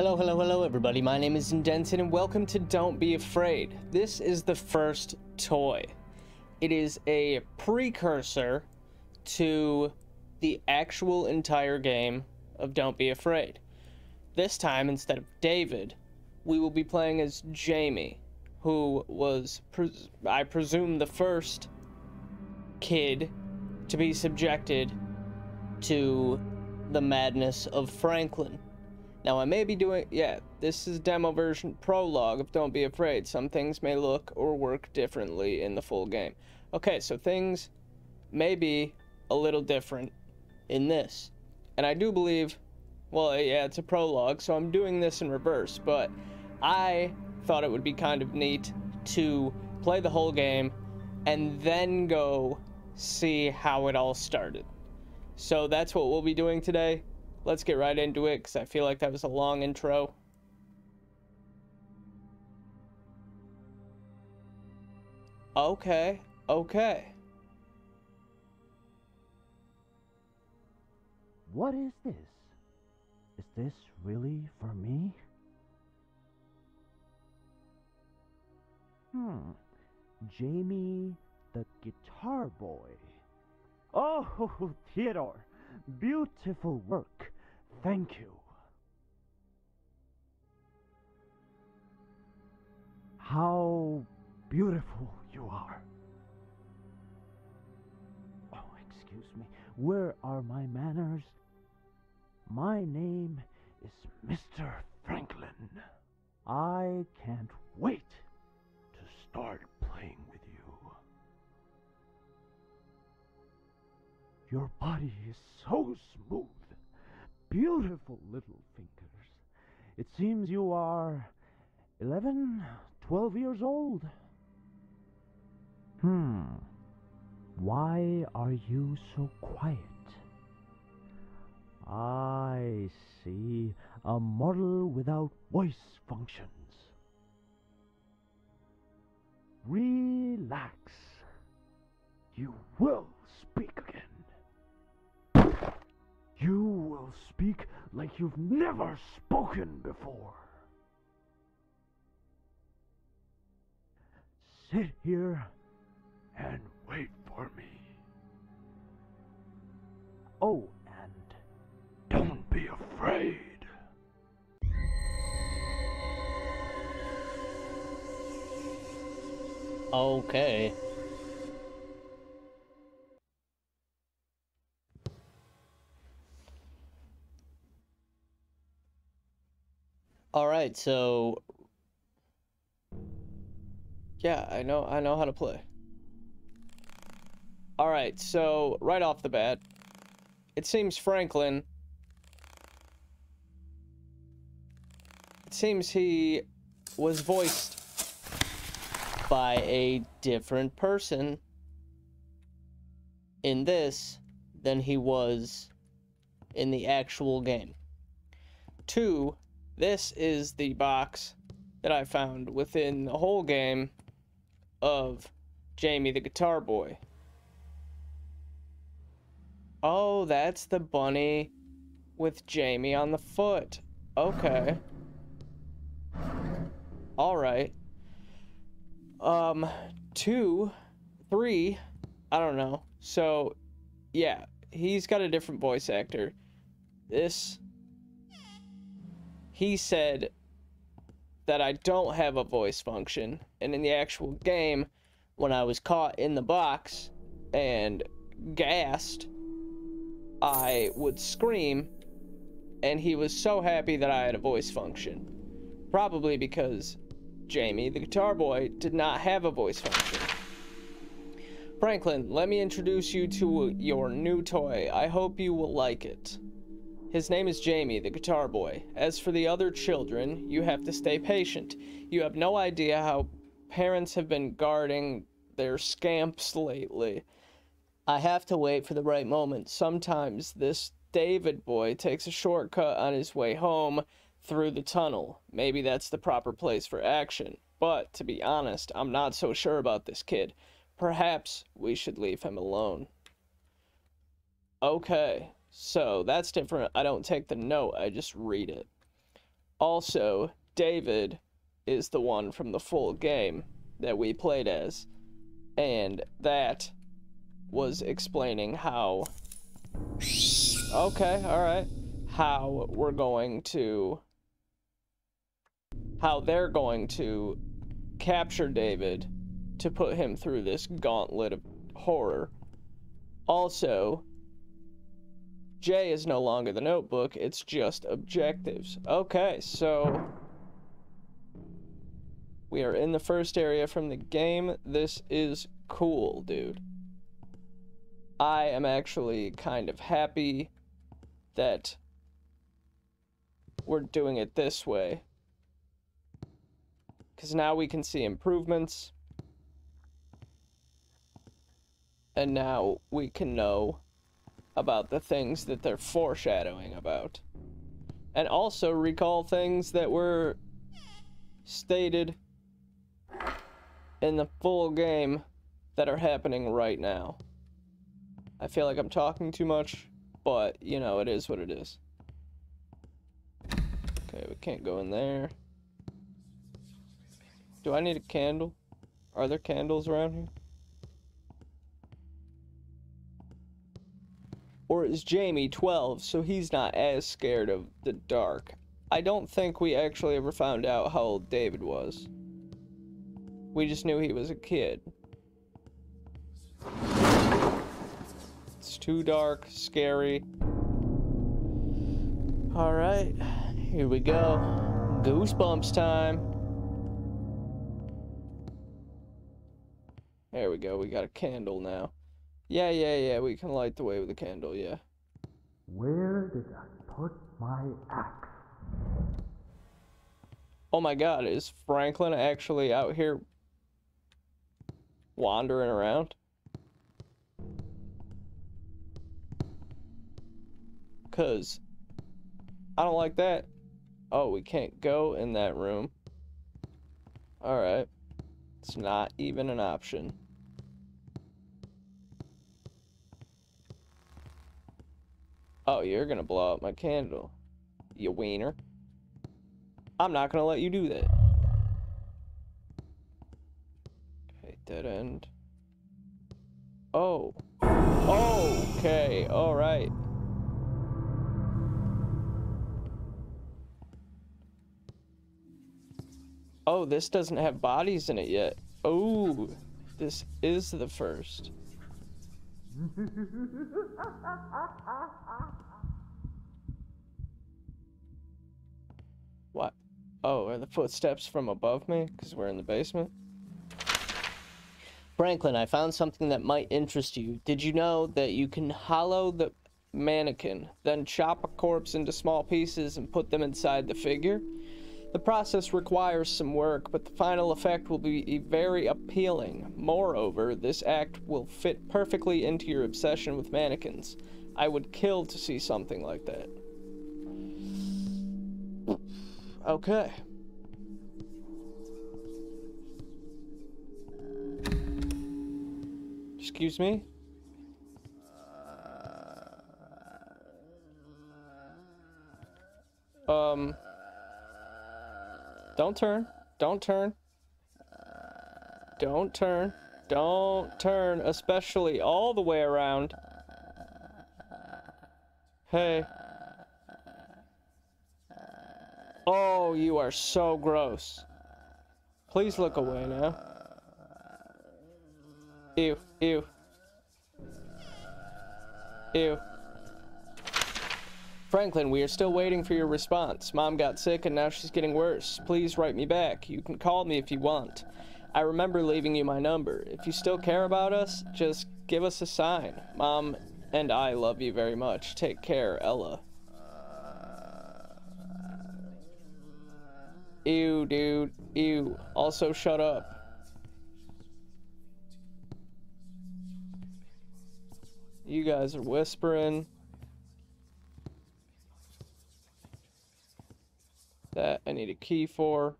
Hello everybody, my name is Indented and welcome to Don't Be Afraid. This is the first toy. It is a precursor to the actual entire game of Don't Be Afraid. This time, instead of David, we will be playing as Jamie, who was, I presume, the first kid to be subjected to the madness of Franklin. Now I may be doing, this is demo version prologue of Don't Be Afraid. Some things may look or work differently in the full game. Okay, so things may be a little different in this. And I do believe, well, yeah, it's a prologue, so I'm doing this in reverse, but I thought it would be kind of neat to play the whole game and then go see how it all started. So that's what we'll be doing today. Let's get right into it, because I feel like that was a long intro. Okay. What is this? Is this really for me? Jamie the guitar boy. Oh, Theodore! Beautiful work. Thank you. How beautiful you are. Oh, excuse me. Where are my manners? My name is Mr. Franklin. I can't wait to start playing with you. Your body is so smooth. Beautiful little fingers. It seems you are 11, 12 years old. Why are you so quiet? I see. A model without voice functions. Relax. You will speak again. You will speak like you've never spoken before. Sit here and wait for me. Oh, and don't be afraid. Okay. Alright, so yeah, I know how to play. Alright, so right off the bat, it seems Franklin, it seems he was voiced by a different person in this than he was in the actual game. This is the box that I found within the whole game of Jamie the Guitar Boy. Oh, that's the bunny with Jamie on the foot. Okay. Alright. 2, 3, I don't know. So, yeah, he's got a different voice actor. He said that I don't have a voice function, and in the actual game, when I was caught in the box and gassed, I would scream, and he was so happy that I had a voice function. Probably because Jamie, the guitar boy, did not have a voice function. Franklin, let me introduce you to your new toy. I hope you will like it. His name is Jamie, the guitar boy. As for the other children, you have to stay patient. You have no idea how parents have been guarding their scamps lately. I have to wait for the right moment. Sometimes this David boy takes a shortcut on his way home through the tunnel. Maybe that's the proper place for action. But, to be honest, I'm not so sure about this kid. Perhaps we should leave him alone. Okay. So that's different. I don't take the note, I just read it. Also, David is the one from the full game that we played as, and that was explaining how... Okay, alright. How we're going to... How they're going to capture David to put him through this gauntlet of horror. Also, J is no longer the notebook, it's just objectives. Okay, so... We are in the first area from the game. This is cool, dude. I am actually kind of happy that we're doing it this way, because now we can see improvements, and now we can know about the things that they're foreshadowing about, and also recall things that were stated in the full game that are happening right now. I feel like I'm talking too much, but, you know, it is what it is. Okay, we can't go in there. Do I need a candle? Are there candles around here? Or is Jamie 12, so he's not as scared of the dark? I don't think we actually ever found out how old David was. We just knew he was a kid. It's too dark, scary. Alright, here we go. Goosebumps time. There we go, we got a candle now. Yeah, we can light the way with a candle, yeah. Where did I put my axe? Oh my god, is Franklin actually out here wandering around? Because I don't like that. Oh, we can't go in that room. Alright. It's not even an option. Oh, you're gonna blow out my candle, you wiener. I'm not gonna let you do that. Okay, dead end. Oh. Okay, alright. Oh, this doesn't have bodies in it yet. Oh, this is the first. What? Oh, are the footsteps from above me? Because we're in the basement. Franklin, I found something that might interest you. Did you know that you can hollow the mannequin, then chop a corpse into small pieces and put them inside the figure? The process requires some work, but the final effect will be very appealing. Moreover, this act will fit perfectly into your obsession with mannequins. I would kill to see something like that. Okay. Excuse me? Don't turn. Don't turn. Don't turn. Don't turn, especially all the way around. Hey. Oh, you are so gross. Please look away now. Ew, ew. Ew. Franklin, we are still waiting for your response. Mom got sick and now she's getting worse. Please write me back. You can call me if you want. I remember leaving you my number. If you still care about us, just give us a sign. Mom and I love you very much. Take care, Ella. Ew, dude. Ew. Also, shut up. You guys are whispering. That I need a key for.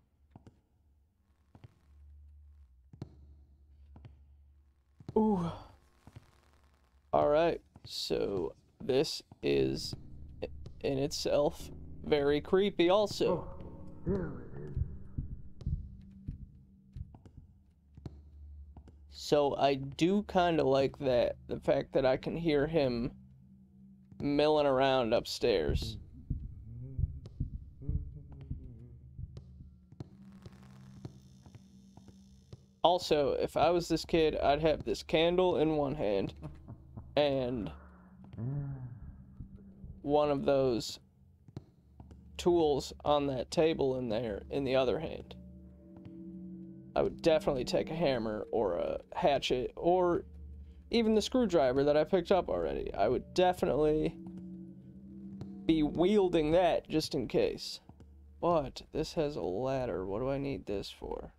Ooh. Alright, so this is in itself very creepy also. Oh. There it is. So I do kind of like that, the fact that I can hear him milling around upstairs. Also, if I was this kid, I'd have this candle in one hand and one of those tools on that table in there in the other hand. I would definitely take a hammer or a hatchet or even the screwdriver that I picked up already. I would definitely be wielding that just in case. But this has a ladder. What do I need this for?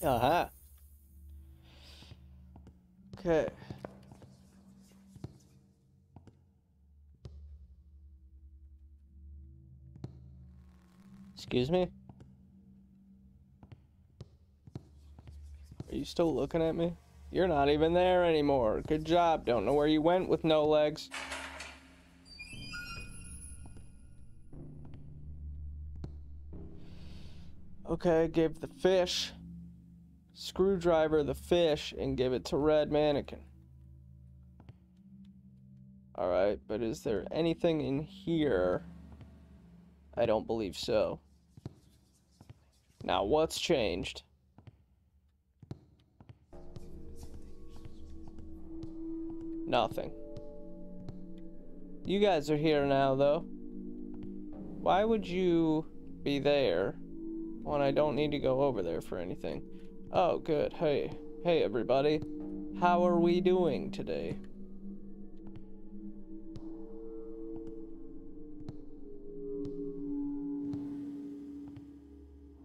Aha. Okay. Excuse me? Are you still looking at me? You're not even there anymore. Good job. Don't know where you went with no legs. Okay, gave the fish. Screwdriver the fish and give it to Red Mannequin. Alright, but is there anything in here? I don't believe so. Now what's changed? Nothing. You guys are here now though. Why would you be there when I don't need to go over there for anything? Oh, good. Hey everybody. How are we doing today?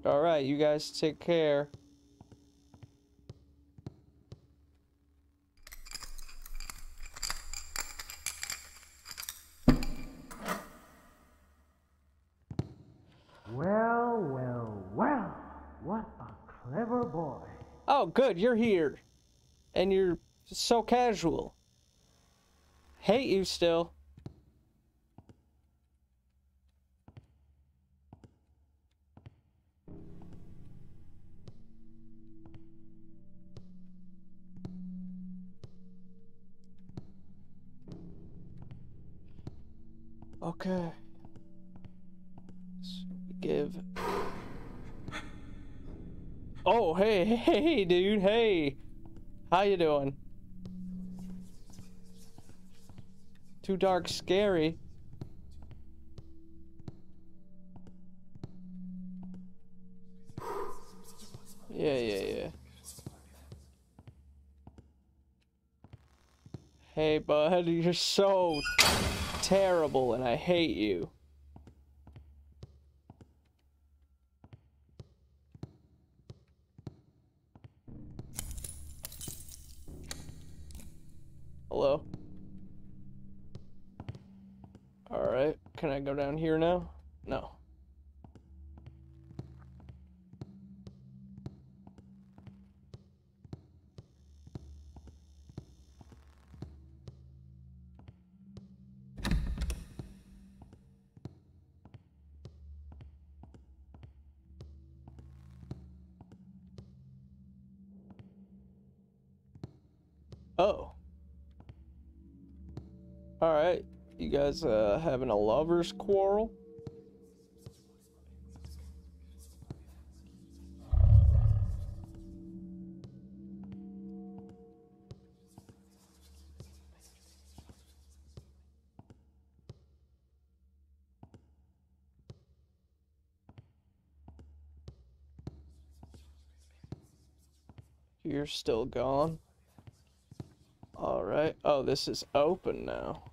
Alright, you guys take care. Well. What a clever boy. Oh, good, you're here. And you're so casual. Hate you still. Okay. So give... Oh, hey, dude, hey. How you doing? Too dark, scary. Yeah. Hey, bud, you're so terrible and I hate you. Hello. Alright, can I go down here now? No. Oh. Alright, you guys having a lover's quarrel? You're still gone. Alright. Oh, this is open now.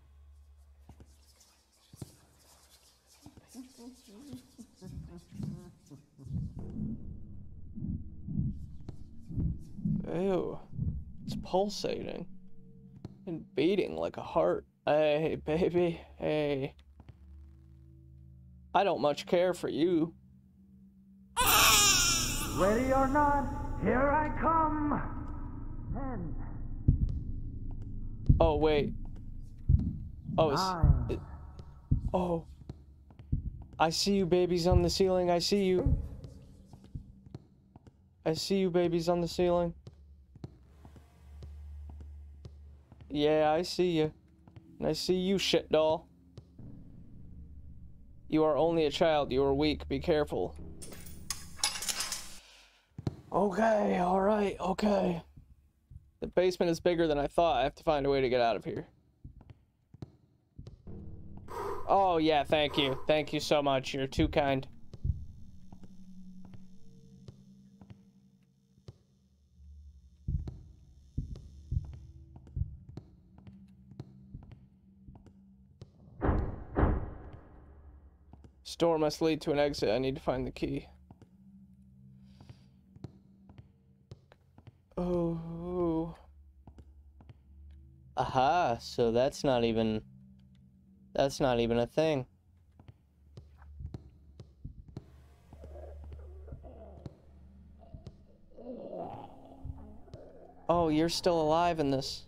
Ew. It's pulsating and beating like a heart. Hey, baby. Hey. I don't much care for you. Ready or not, here I come. Ten. Oh, wait. Oh, it's... It, oh. I see you, babies on the ceiling. I see you. I see you, babies on the ceiling. Yeah, I see you. And I see you, shit doll. You are only a child. You are weak. Be careful. Okay, alright, okay. The basement is bigger than I thought. I have to find a way to get out of here. Oh, yeah, thank you. Thank you so much. You're too kind. Door must lead to an exit. I need to find the key. Oh. Aha, so that's not even a thing. Oh, you're still alive in this.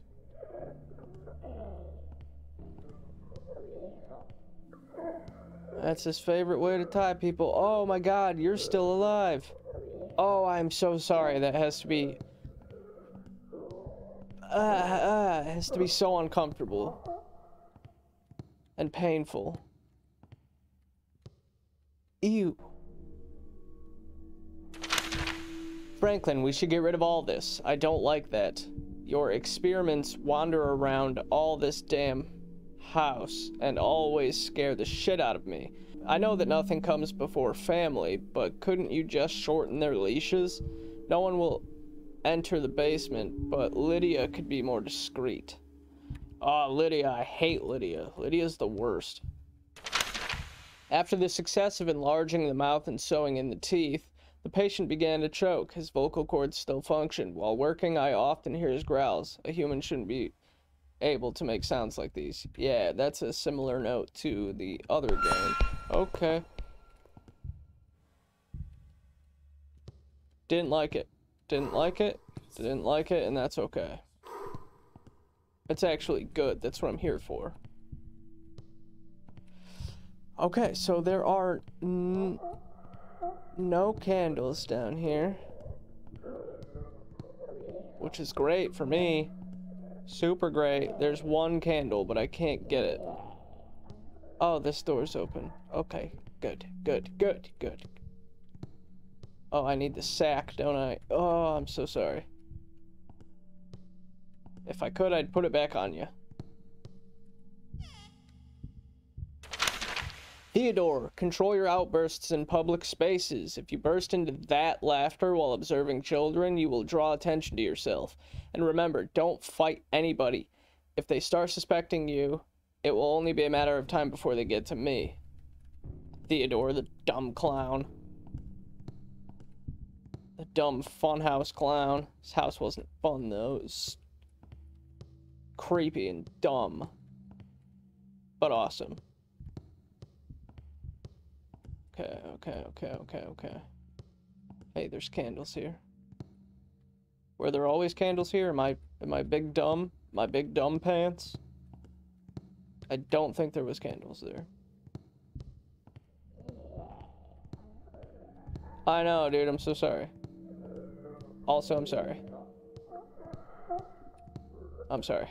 That's his favorite way to tie people. Oh my god, you're still alive. Oh, I'm so sorry. That has to be... it has to be so uncomfortable. And painful. Ew. Franklin, we should get rid of all this. I don't like that. Your experiments wander around all this damn... house and always scare the shit out of me. I know that nothing comes before family, but couldn't you just shorten their leashes? No one will enter the basement, but Lydia could be more discreet. Ah, Lydia, I hate Lydia. Lydia's the worst. After the success of enlarging the mouth and sewing in the teeth, the patient began to choke. His vocal cords still functioned. While working, I often hear his growls. A human shouldn't be able to make sounds like these. Yeah, that's a similar note to the other game. Okay. Didn't like it. Didn't like it. Didn't like it, and that's okay. It's actually good. That's what I'm here for. Okay, so there are no candles down here, which is great for me. Super great. There's one candle, but I can't get it. Oh, this door's open. Okay, good, good, good, good. Oh, I need the sack, don't I? Oh, I'm so sorry. If I could, I'd put it back on you. Theodore, control your outbursts in public spaces. If you burst into that laughter while observing children, you will draw attention to yourself. And remember, don't fight anybody. If they start suspecting you, it will only be a matter of time before they get to me. Theodore, the dumb clown. The dumb funhouse clown. His house wasn't fun, though. It was creepy and dumb. But awesome. Okay, okay, okay, okay, okay. Hey, there's candles here. Were there always candles here? Am I big dumb? My big dumb pants? I don't think there was candles there. I know, dude, I'm so sorry. Also, I'm sorry. I'm sorry.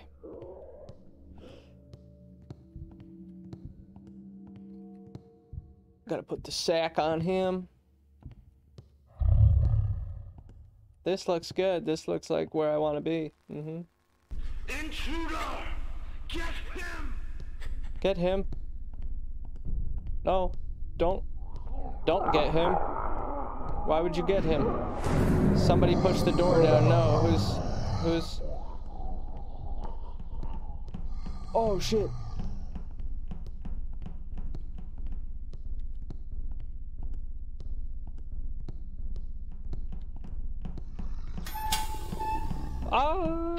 Gotta put the sack on him. This looks good. This looks like where I want to be. Mm-hmm. Intruder! Get him! Get him. No. Don't get him. Why would you get him? Somebody push the door down. No, who's... Oh, shit. Oh.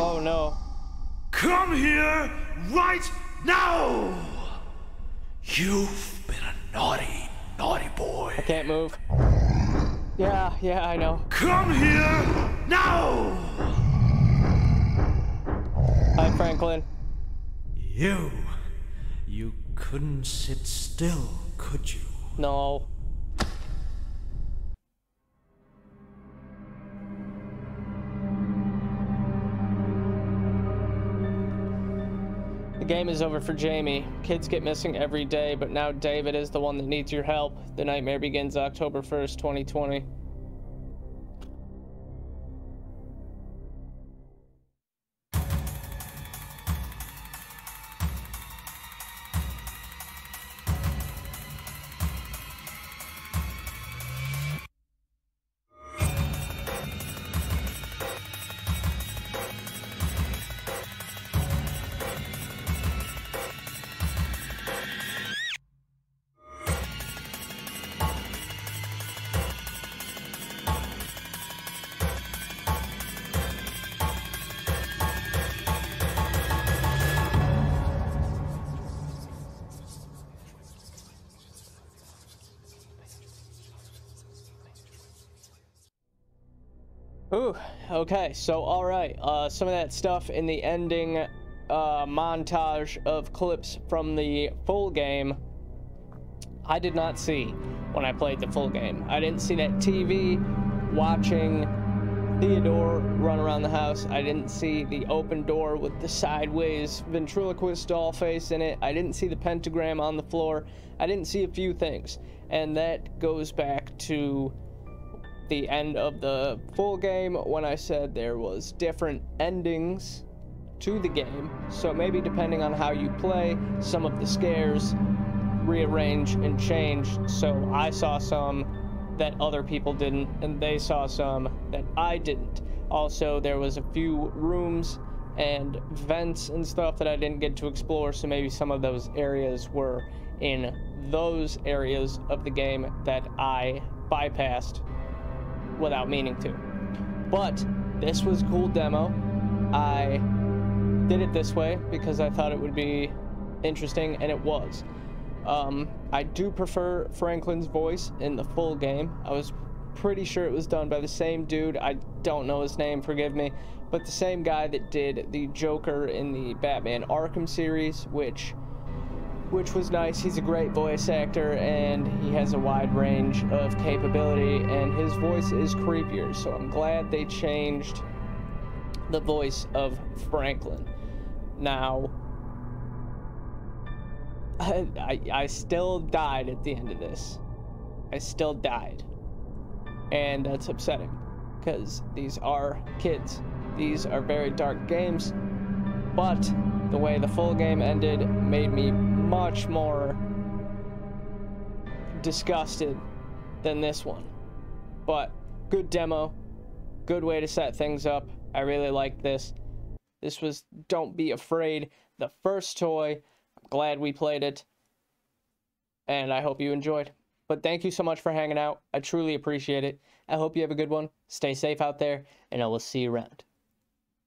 Oh, no. Come here right now! You've been a naughty, naughty boy. I can't move. Yeah, yeah, I know. Come here now! Hi, Franklin. You couldn't sit still, could you? No. The game is over for Jamie. Kids get missing every day, but now David is the one that needs your help. The nightmare begins October 1st, 2020. Ooh, okay, so all right, some of that stuff in the ending montage of clips from the full game I did not see when I played the full game. I didn't see that TV watching Theodore run around the house. I didn't see the open door with the sideways ventriloquist doll face in it. I didn't see the pentagram on the floor. I didn't see a few things, and that goes back to the end of the full game when I said there was different endings to the game, so maybe depending on how you play, some of the scares rearrange and change. So I saw some that other people didn't, and they saw some that I didn't. Also, there was a few rooms and vents and stuff that I didn't get to explore, so maybe some of those areas were in those areas of the game that I bypassed without meaning to. But this was a cool demo. I did it this way because I thought it would be interesting, and it was. I do prefer Franklin's voice in the full game. I was pretty sure it was done by the same dude. I don't know his name, forgive me, but the same guy that did the Joker in the Batman Arkham series, which was nice. He's a great voice actor, and he has a wide range of capability, and his voice is creepier, so I'm glad they changed the voice of Franklin. Now, I still died at the end of this. I still died, and that's upsetting, because these are kids. These are very dark games, but the way the full game ended made me much more disgusted than this one. But good demo, good way to set things up. I really liked this. This was Don't Be Afraid, the first toy. I'm glad we played it, and I hope you enjoyed. But thank you so much for hanging out. I truly appreciate it. I hope you have a good one. Stay safe out there, and I will see you around.